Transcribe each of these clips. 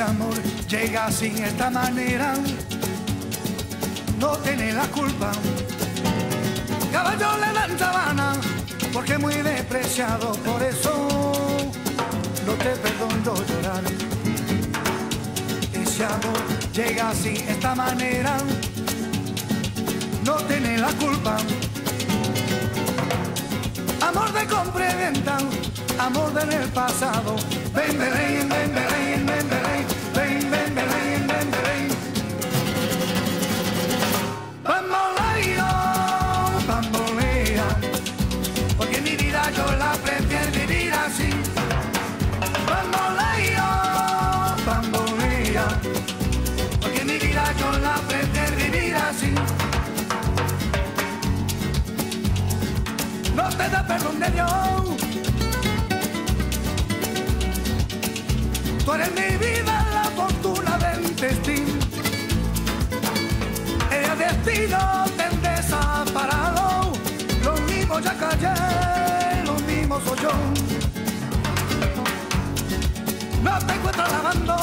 ese amor llega sin esta manera, no tiene la culpa. Caballo le dan sabana porque es muy despreciado, por eso no te perdono llorar. Ese amor llega sin esta manera, no tiene la culpa. Amor de compra y venta, amor del pasado. Bamboleo, bamboleo, bamboleo, bamboleo, bamboleo. Bamboleo, bamboleo, porque mi vida yo la prefiero vivir así. Bamboleo, bamboleo, porque mi vida yo la prefiero vivir así. No te da perdón de Dios. Tú eres mi vida, la fortuna del destino. El destino te desaparado. Lo mismo ya callé, lo mismo soy yo. No te encuentro lavando.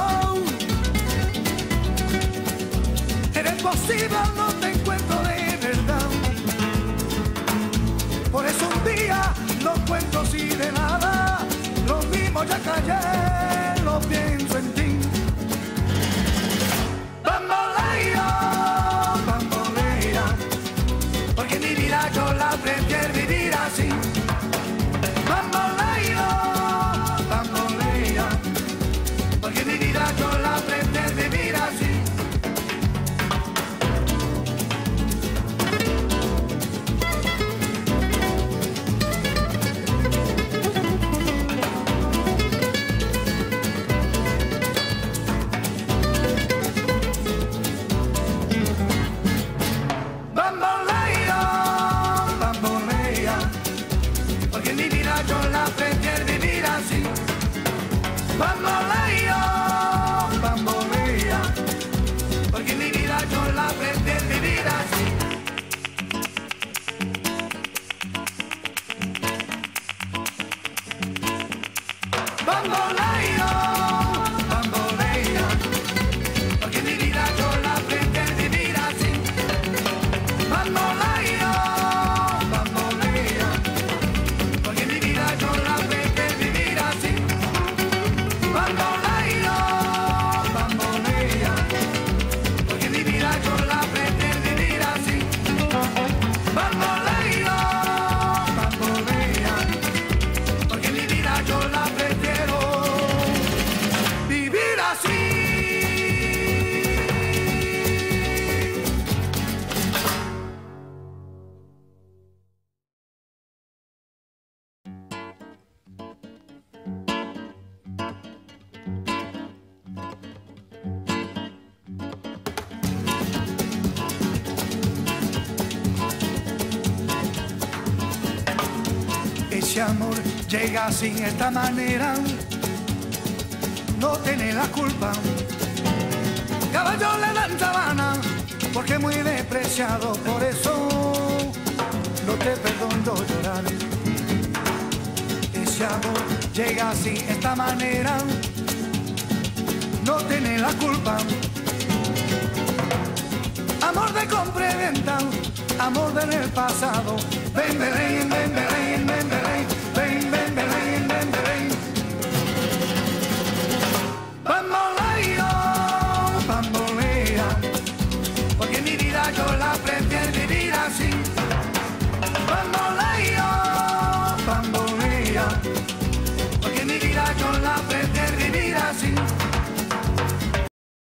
Eres posible, no te encuentro de verdad. Por eso un día no cuento así de nada, lo mismo ya callé, lo pienso en ti. Bamboleo, bambolea, porque mi vida yo la prefiero vivir así. Bamboleo, bambolea, porque mi vida yo la prefiero vivir así. Bamboleo, bambolea, porque mi vida yo la aprendí en mi vida así. Bamboleo, bambolea, porque mi vida yo la aprendí en mi vida así. Bamboleo, bambolea, porque mi vida yo la aprendí en mi vida así. Bamboleo, bambolea, porque mi vida yo la pretendo vivir así. Bamboleo, bambolea, porque mi vida yo la pretendo vivir así. Ese amor llega sin esta manera, no tiene la culpa. Caballo le dan sabana porque es muy despreciado, por eso no te perdono llorar. Ese amor llega sin esta manera, no tiene la culpa. Amor de compra y venta, amor del pasado. Bamboleo, bamboleo, bamboleo.